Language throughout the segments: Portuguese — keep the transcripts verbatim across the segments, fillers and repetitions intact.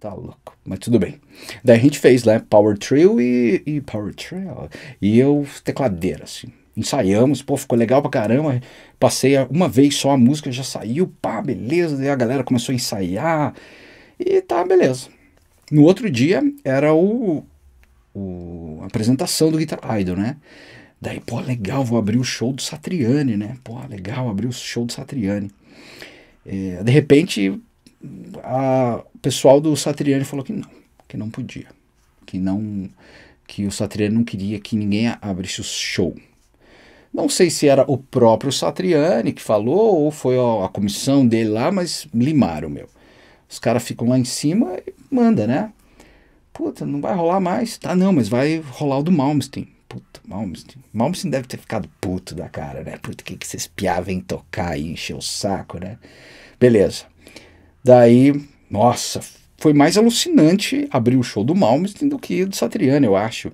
Tá louco, mas tudo bem. Daí a gente fez, né, Power Trio e, e Power Trio, e eu tecladeira, assim, ensaiamos, pô, ficou legal pra caramba, passei uma vez só a música, já saiu, pá, beleza, daí a galera começou a ensaiar, e tá, beleza. No outro dia, era o, o a apresentação do Guitar Idol, né, daí, pô, legal, vou abrir o show do Satriani, né, pô, legal, abrir o show do Satriani. É, de repente, a... o pessoal do Satriani falou que não, que não podia, que não, que o Satriani não queria que ninguém abrisse o show. Não sei se era o próprio Satriani que falou ou foi a comissão dele lá, mas limaram, meu. Os caras ficam lá em cima e manda, né? Puta, não vai rolar mais. Tá, não, mas vai rolar o do Malmsteen. Puta, Malmsteen. Malmsteen deve ter ficado puto da cara, né? Puta, que que vocês piá vêm tocar e encher o saco, né? Beleza. Daí... Nossa, foi mais alucinante abrir o show do Malmsteen do que do Satriani, eu acho.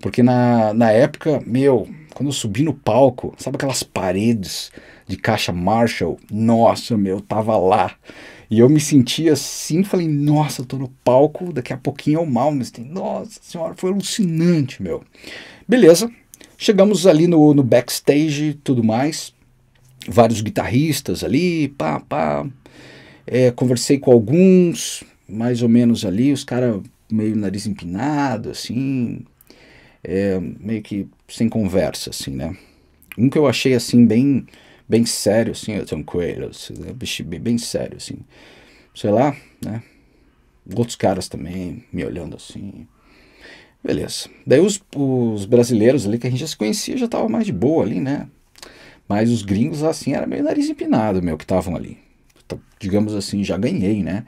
Porque na, na época, meu, quando eu subi no palco, sabe aquelas paredes de caixa Marshall? Nossa, meu, eu tava lá. E eu me sentia assim, falei, nossa, eu tô no palco, daqui a pouquinho é o Malmsteen. Nossa senhora, foi alucinante, meu. Beleza, chegamos ali no, no backstage e tudo mais. Vários guitarristas ali, pá, pá. É, conversei com alguns, mais ou menos ali, os caras meio nariz empinado, assim, é, meio que sem conversa, assim, né? Um que eu achei, assim, bem, bem sério, assim, tranquilo, assim, né? Bem sério, assim, sei lá, né? Outros caras também me olhando, assim, beleza. Daí os, os brasileiros ali, que a gente já se conhecia, já tava mais de boa ali, né? Mas os gringos, assim, era meio nariz empinado, meu, que estavam ali. Digamos assim, já ganhei, né?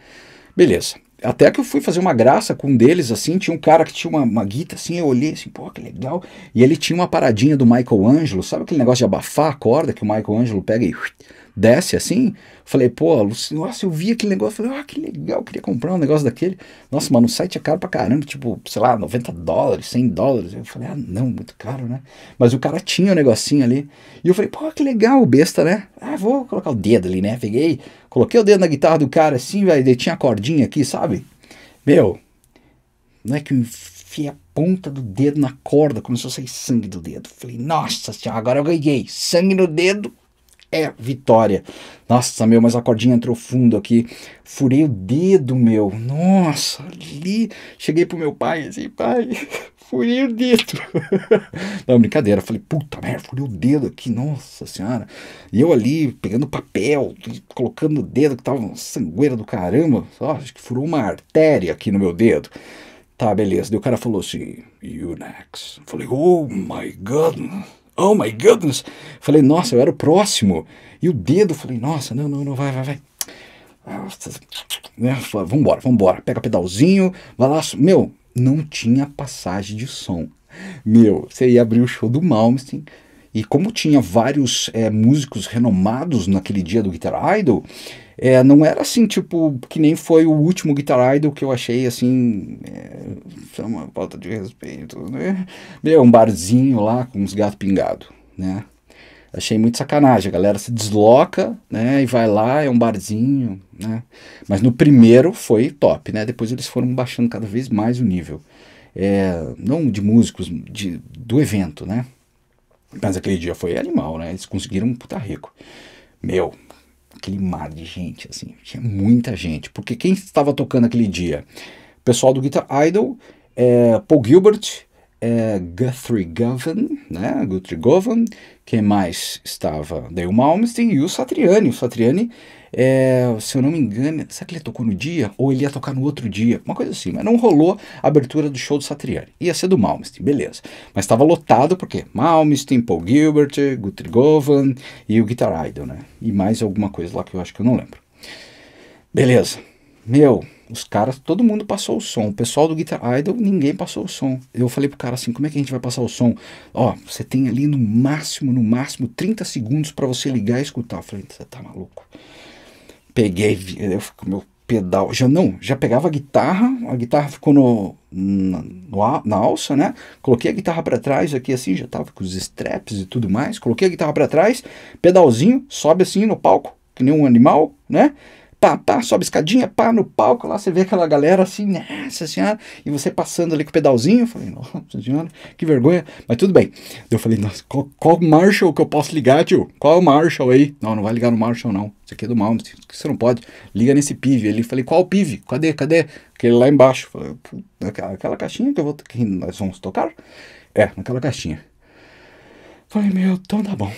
Beleza. Até que eu fui fazer uma graça com um deles, assim, tinha um cara que tinha uma, uma guitarra, assim, eu olhei assim, pô, que legal. E ele tinha uma paradinha do Michelangelo, sabe aquele negócio de abafar a corda que o Michelangelo pega e ui, desce, assim? Falei, pô, nossa, eu vi aquele negócio, falei, ah, que legal, queria comprar um negócio daquele. Nossa, mano, o site é caro pra caramba, tipo, sei lá, noventa dólares, cem dólares. Eu falei, ah, não, muito caro, né? Mas o cara tinha o um negocinho ali. E eu falei, pô, que legal, besta, né? Ah, vou colocar o dedo ali, né? Peguei, coloquei o dedo na guitarra do cara, assim, velho, tinha a cordinha aqui, sabe? Meu, não é que eu enfiei a ponta do dedo na corda, começou a sair sangue do dedo. Falei, nossa senhora, agora eu ganhei, sangue no dedo. É, vitória. Nossa, meu, mas a cordinha entrou fundo aqui. Furei o dedo, meu. Nossa, ali. Cheguei pro meu pai, assim, pai, furei o dedo. Não, brincadeira. Falei, puta merda, furei o dedo aqui. Nossa senhora. E eu ali, pegando papel, colocando o dedo, que tava uma sangueira do caramba. Ó, acho que furou uma artéria aqui no meu dedo. Tá, beleza. Daí o cara falou assim, you next. Falei, oh my God, mano. Oh my goodness, falei, nossa, eu era o próximo, e o dedo, falei, nossa, não, não, não, vai, vai, vai, vambora, vambora, pega pedalzinho, vai lá, meu, não tinha passagem de som, meu, você ia abrir o show do Malmsteen, e como tinha vários é, músicos renomados naquele dia do Guitar Idol, é, não era assim, tipo, que nem foi o último Guitar Idol que eu achei, assim, é uma falta de respeito, né? Meu, um barzinho lá com uns gatos pingados, né? Achei muito sacanagem, a galera se desloca, né, e vai lá, é um barzinho, né? Mas no primeiro foi top, né? Depois eles foram baixando cada vez mais o nível, é, não de músicos, de, do evento, né? Mas aquele dia foi animal, né? Eles conseguiram um puta rico. Meu... aquele mar de gente, assim, tinha muita gente, porque quem estava tocando aquele dia? O pessoal do Guitar Idol, é, Paul Gilbert, é, Guthrie Govan, né, Guthrie Govan, quem mais estava? Daí o Malmsteen e o Satriani, o Satriani, é, se eu não me engano, será que ele tocou no dia? Ou ele ia tocar no outro dia? Uma coisa assim, mas não rolou a abertura do show do Satriani, ia ser do Malmsteen, beleza, mas estava lotado porque Malmsteen, Paul Gilbert, Guthrie Govan e o Guitar Idol, né, e mais alguma coisa lá que eu acho que eu não lembro. Beleza, meu... Os caras, todo mundo passou o som. O pessoal do Guitar Idol, ninguém passou o som. Eu falei pro cara assim, como é que a gente vai passar o som? Ó, você tem ali no máximo, no máximo, trinta segundos pra você ligar e escutar. Eu falei, você tá maluco? Peguei, eu fico meu pedal. Já não, já pegava a guitarra, a guitarra ficou no, na, no, na alça, né? Coloquei a guitarra pra trás aqui assim, já tava com os straps e tudo mais. Coloquei a guitarra pra trás, pedalzinho, sobe assim no palco, que nem um animal, né? pá, pá, sobe escadinha, pá, no palco lá, você vê aquela galera assim, nossa senhora, e você passando ali com o pedalzinho. Eu falei, nossa senhora, que vergonha, mas tudo bem. Eu falei, nossa, qual, qual Marshall que eu posso ligar, tio? Qual é o Marshall aí? Não, não vai ligar no Marshall não, isso aqui é do Malmsteen, você não pode, liga nesse P I V. Ele falei, qual P I V? Cadê, cadê? Aquele lá embaixo. Falei, aquela, aquela caixinha que eu vou, que nós vamos tocar? É, naquela caixinha. Falei, meu, então tá bom.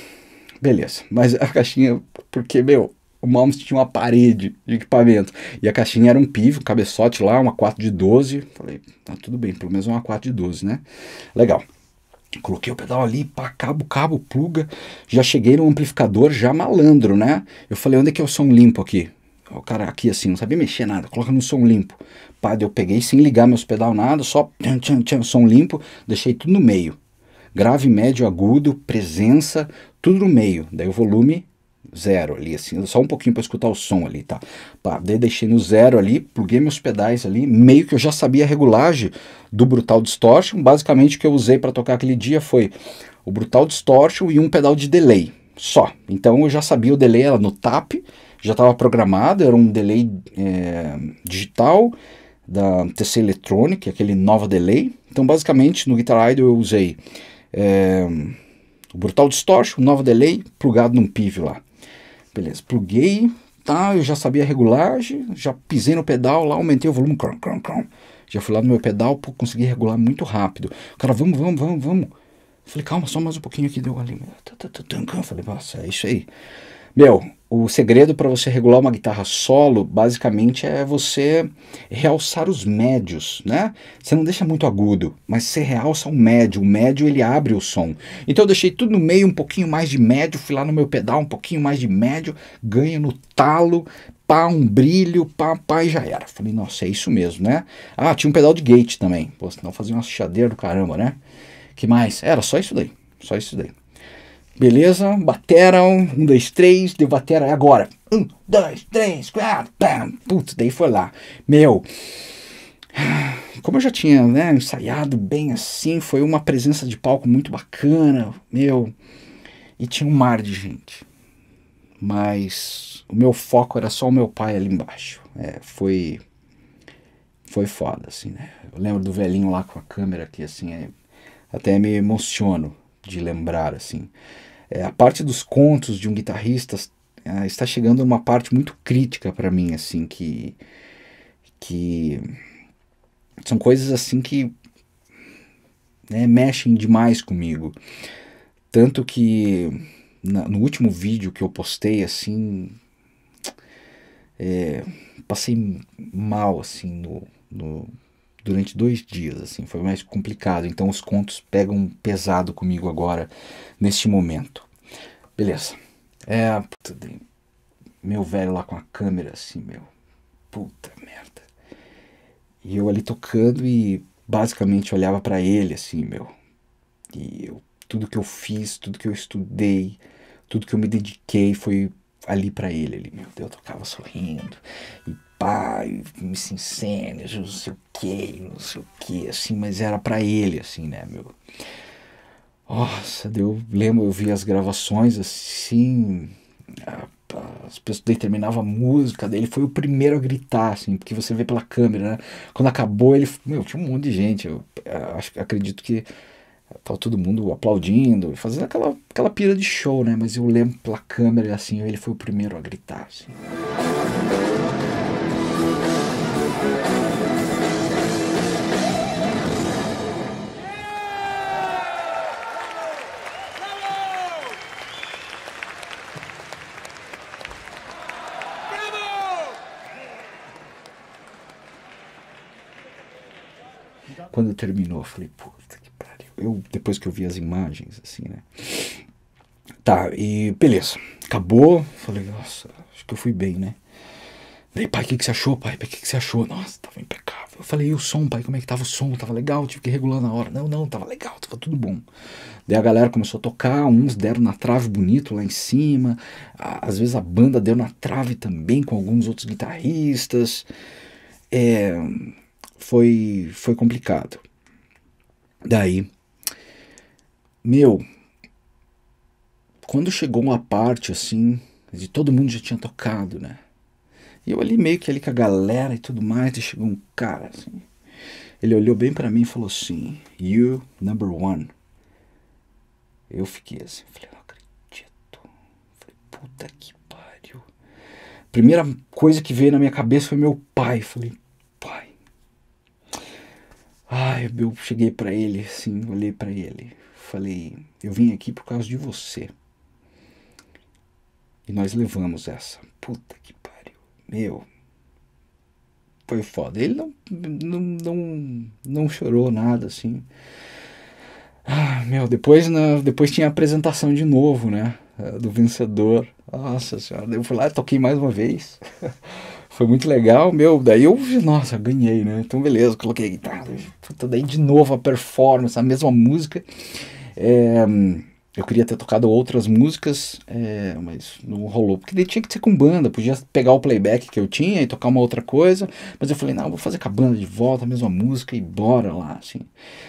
Beleza, mas a caixinha, porque, meu, o Malmsteen tinha uma parede de equipamento. E a caixinha era um P I V, um cabeçote lá, uma quatro de doze. Falei, tá tudo bem, pelo menos uma quatro de doze, né? Legal. Coloquei o pedal ali, pá, cabo, cabo, pluga. Já cheguei no amplificador, já malandro, né? Eu falei, onde é que é o som limpo aqui? O cara aqui assim, não sabia mexer nada, coloca no som limpo. Pá, eu peguei sem ligar meus pedal nada, só tchan, tchan, tchan, som limpo, deixei tudo no meio. Grave, médio, agudo, presença, tudo no meio. Daí o volume zero ali, assim, só um pouquinho para escutar o som ali, tá? Pá, daí deixei no zero ali, pluguei meus pedais ali, meio que eu já sabia a regulagem do Brutal Distortion. Basicamente o que eu usei para tocar aquele dia foi o Brutal Distortion e um pedal de delay, só. Então eu já sabia o delay, era no tap, já estava programado, era um delay é, digital da T C Electronic, aquele Nova Delay. Então basicamente no Guitar Idol eu usei é, o Brutal Distortion, o Nova Delay, plugado num P I V lá. Beleza, pluguei, tá, eu já sabia a regulagem, já pisei no pedal lá, aumentei o volume, cron, cron, cron. Já fui lá no meu pedal, pô, consegui regular muito rápido. O cara, vamos, vamos, vamos, vamos. Falei, calma, só mais um pouquinho aqui, deu ali. Falei, nossa, é isso aí. Meu, o segredo para você regular uma guitarra solo, basicamente, é você realçar os médios, né? Você não deixa muito agudo, mas você realça o médio. O médio, ele abre o som. Então eu deixei tudo no meio, um pouquinho mais de médio, fui lá no meu pedal, um pouquinho mais de médio, ganho no talo, pá, um brilho, pá, pá, e já era. Falei, nossa, é isso mesmo, né? Ah, tinha um pedal de gate também. Pô, senão fazia uma chiadeira do caramba, né? Que mais? Era só isso daí, só isso daí. Beleza, batera, um, dois, três, deu batera, é agora. Um, dois, três, quatro, pam, putz, daí foi lá. Meu, como eu já tinha, né, ensaiado bem assim, foi uma presença de palco muito bacana, meu. E tinha um mar de gente. Mas o meu foco era só o meu pai ali embaixo. É, foi, foi foda, assim, né. Eu lembro do velhinho lá com a câmera aqui, assim, é, até me emociono de lembrar, assim. É, a parte dos contos de um guitarrista é, está chegando a uma parte muito crítica para mim, assim, que que são coisas assim que, né, mexem demais comigo, tanto que na, no último vídeo que eu postei, assim, é, passei mal, assim, no, no durante dois dias, assim, foi mais complicado. Então os contos pegam pesado comigo agora, neste momento. Beleza. É, puta, meu velho lá com a câmera, assim, meu, puta merda. E eu ali tocando e basicamente olhava pra ele, assim, meu. E eu, tudo que eu fiz, tudo que eu estudei, tudo que eu me dediquei foi ali pra ele, ali, meu Deus, eu tocava sorrindo e pai, me sincero, não sei o que, não sei o que, assim, mas era pra ele, assim, né, meu. Nossa, eu lembro, eu vi as gravações, assim, as pessoas, daí terminava a música, daí ele foi o primeiro a gritar, assim, porque você vê pela câmera, né, quando acabou ele, meu, tinha um monte de gente, eu acho, acredito que tava todo mundo aplaudindo, fazendo aquela, aquela pira de show, né, mas eu lembro pela câmera, assim, ele foi o primeiro a gritar, assim. Quando terminou, eu falei, puta que pariu. Eu, depois que eu vi as imagens, assim, né. Tá, e beleza. Acabou. Falei, nossa, acho que eu fui bem, né. Falei, pai, o que, que você achou, pai? O que, que você achou? Nossa, tava impecável. Eu falei, e o som, pai? Como é que tava o som? Tava legal? Tive que regular na hora. Não, não, tava legal, tava tudo bom. Daí a galera começou a tocar, uns deram na trave bonito lá em cima. Às vezes a banda deu na trave também com alguns outros guitarristas. É... Foi, foi complicado. Daí, meu, quando chegou uma parte, assim, de todo mundo já tinha tocado, né? E eu ali meio que ali com a galera e tudo mais, e chegou um cara assim. Ele olhou bem pra mim e falou assim, "You number one." Eu fiquei assim, falei, não acredito. Falei, puta que pariu. Primeira coisa que veio na minha cabeça foi meu pai. Falei, pai. Ai, eu cheguei pra ele, assim, olhei pra ele. Falei, eu vim aqui por causa de você. E nós levamos essa. Puta que pariu. Meu. Foi foda. Ele não, não, não, não chorou nada, assim. Ah, meu, depois, na, depois tinha a apresentação de novo, né, do vencedor. Nossa senhora, eu fui lá, toquei mais uma vez, foi muito legal, meu, daí eu, nossa, ganhei, né, então beleza, coloquei a guitarra, daí de novo a performance, a mesma música, é, eu queria ter tocado outras músicas, é, mas não rolou, porque daí tinha que ser com banda, podia pegar o playback que eu tinha e tocar uma outra coisa, mas eu falei, não, vou fazer com a banda de volta, a mesma música e bora lá, assim.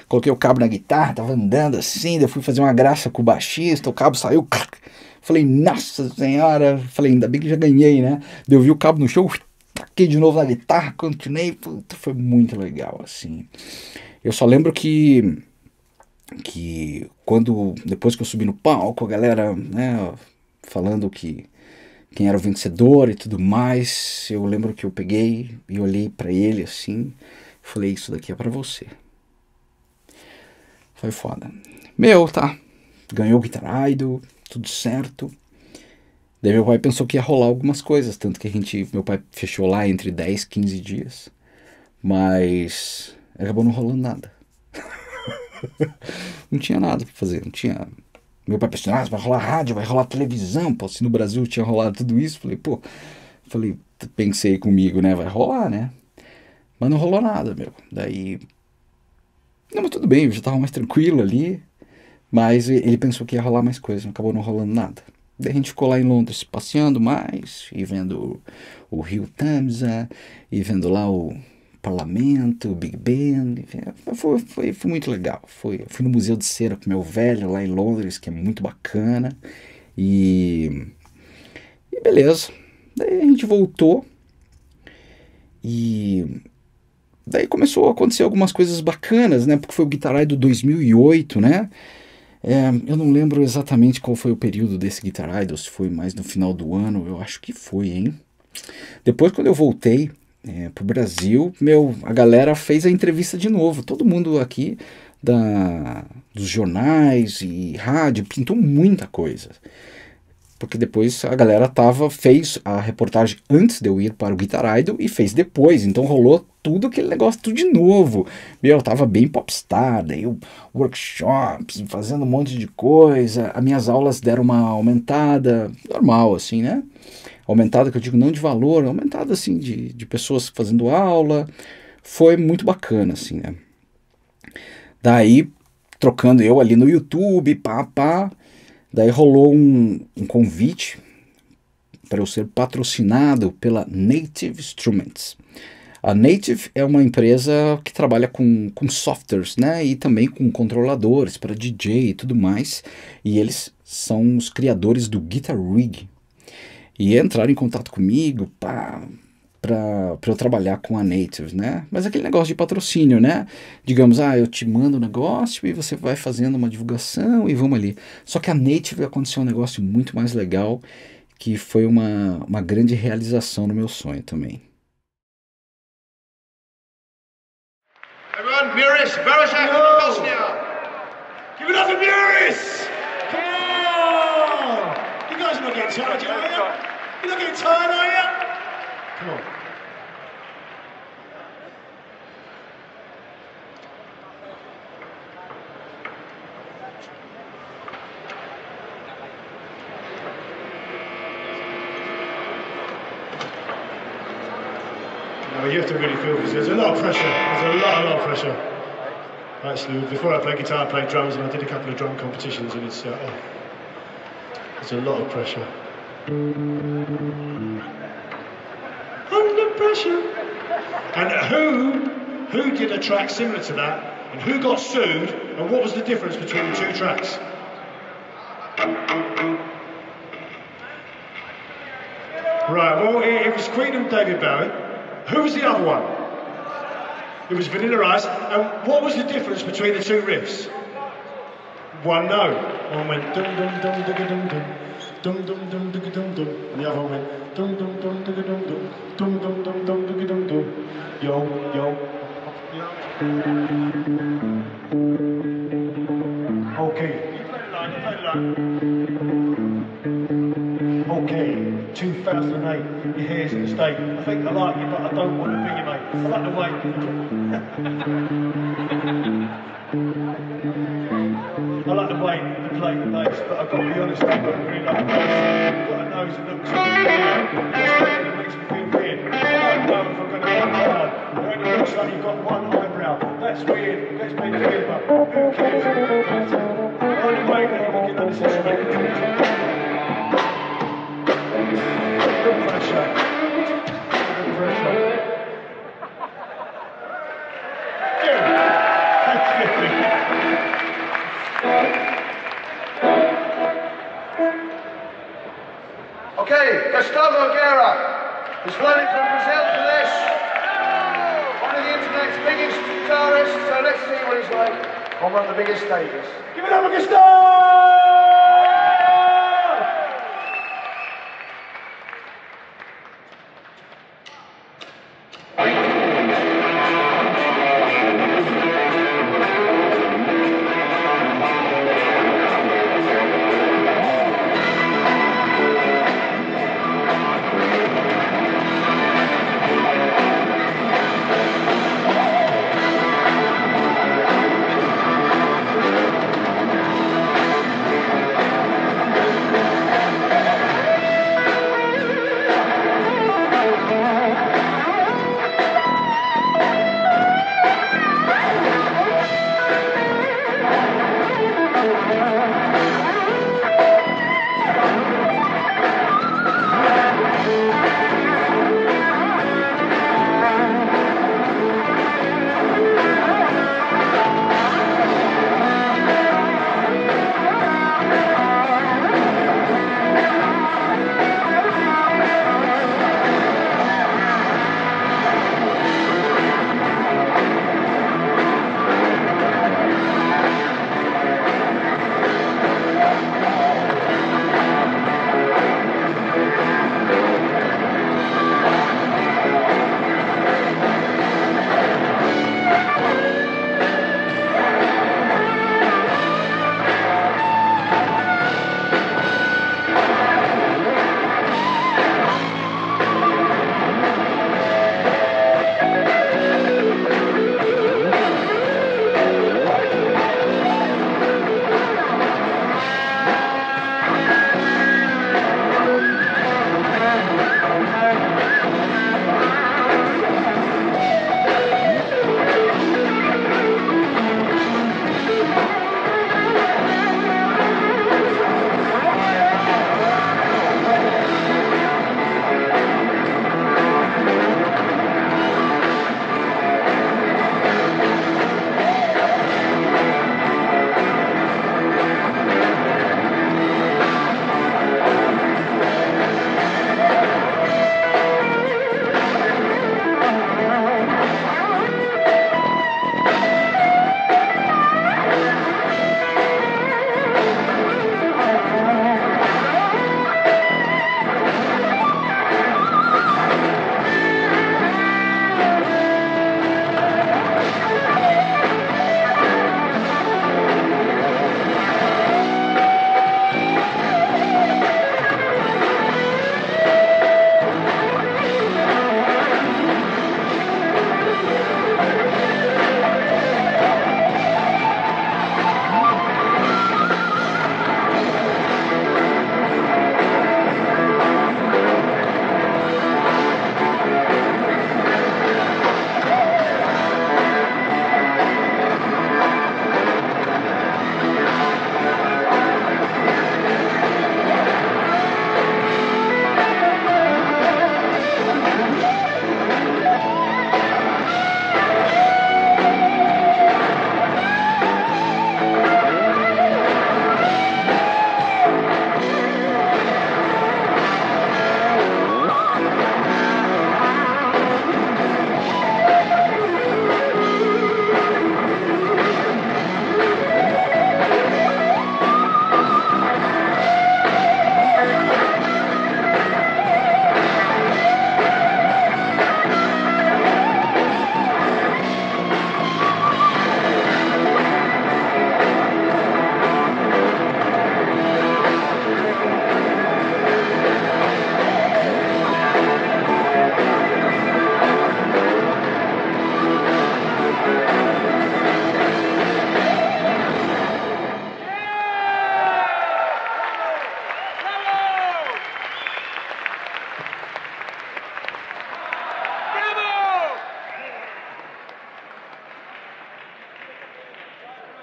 Coloquei o cabo na guitarra, tava andando assim, daí eu fui fazer uma graça com o baixista, o cabo saiu, clac, falei, nossa senhora, falei, ainda bem que já ganhei, né, daí eu vi o cabo no chão, taquei de novo na guitarra, continuei, puta, foi muito legal, assim. Eu só lembro que... que quando, depois que eu subi no palco, a galera, né, falando que quem era o vencedor e tudo mais, eu lembro que eu peguei e olhei pra ele assim, falei, isso daqui é pra você. Foi foda. Meu, tá, ganhou o Guitar Idol, tudo certo. Daí meu pai pensou que ia rolar algumas coisas, tanto que a gente, meu pai fechou lá entre dez, quinze dias, mas acabou não rolando nada. Não tinha nada pra fazer, não tinha... Meu pai pensou, ah, vai rolar rádio, vai rolar televisão, pô, se no Brasil tinha rolado tudo isso, falei, pô, falei, pensei comigo, né, vai rolar, né, mas não rolou nada, meu, daí, não, mas tudo bem, eu já tava mais tranquilo ali, mas ele pensou que ia rolar mais coisa, acabou não rolando nada, daí a gente ficou lá em Londres passeando mais, e vendo o Rio Tamsa, e vendo lá o... Parlamento, Big Ben, foi, foi, foi muito legal. Foi, fui no Museu de Cera com meu velho lá em Londres, que é muito bacana. E, e beleza. Daí a gente voltou. E daí começou a acontecer algumas coisas bacanas, né? Porque foi o Guitar Idol dois mil e oito, né? É, eu não lembro exatamente qual foi o período desse Guitar Idol, se foi mais no final do ano, eu acho que foi, hein? Depois, quando eu voltei... É, pro Brasil, meu, a galera fez a entrevista de novo, todo mundo aqui da, dos jornais e rádio pintou muita coisa, porque depois a galera tava, fez a reportagem antes de eu ir para o Guitar Idol e fez depois, então rolou tudo aquele negócio tudo de novo, meu, eu tava bem popstar, daí eu, workshops, fazendo um monte de coisa, as minhas aulas deram uma aumentada, normal assim, né? Aumentada, que eu digo não de valor, aumentada assim de, de pessoas fazendo aula, foi muito bacana assim, né? Daí, trocando eu ali no YouTube, pá, pá, daí rolou um, um convite para eu ser patrocinado pela Native Instruments. A Native é uma empresa que trabalha com, com softwares, né, e também com controladores para D J e tudo mais, e eles são os criadores do Guitar Rig. E entraram em contato comigo para eu trabalhar com a Native, né? Mas aquele negócio de patrocínio, né? Digamos, ah, eu te mando um negócio e você vai fazendo uma divulgação e vamos ali. Só que a Native aconteceu um negócio muito mais legal, que foi uma, uma grande realização no meu sonho também. Everyone, Muris, Barashak, Bosnia! Give it up for Muris! Come on! You guys are not getting tired, are you? You're not getting tired, are you? Come on. No, you have to really feel this. There's a lot of pressure. There's a lot, a lot of pressure. Actually, before I played guitar, I played drums, and I did a couple of drum competitions, and it's uh, oh, there's a lot of pressure. Under pressure. And who who did a track similar to that, and who got sued, and what was the difference between the two tracks? Right, well, it, it was Queen and David Bowie. Who was the other one? It was Vanilla Ice. And what was the difference between the two riffs? One note. One went dum dum dum dum dum dum dum dum dum dum dum, and the other one went dum dum dum dum dum dum dum dum dum dum dum. Yo yo. Okay. Okay, two thousand eight, your hair's in the state. I think I like you, but I don't want to be your mate. I like the way I like the way you play the bass, but I've got to be honest, I don't really like the bass. I've got a nose that looks weird. It makes me feel weird. I don't know if I'm going to work hard. It only looks like you've got one eyebrow. That's weird. Let's be clear, but who cares? I'm going to break it, I'm going to get that pressure. Good pressure. Okay, Gustavo Guerra is flown from Brazil to this. One of the internet's biggest guitarists, so let's see what he's like on one of the biggest stages. Give it up for Gustavo! Thank you.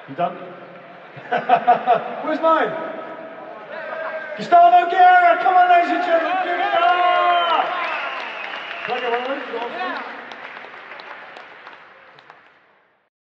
You done? Where's mine? Gustavo Guerra, come on ladies and gentlemen, give it up! Can I get one of those?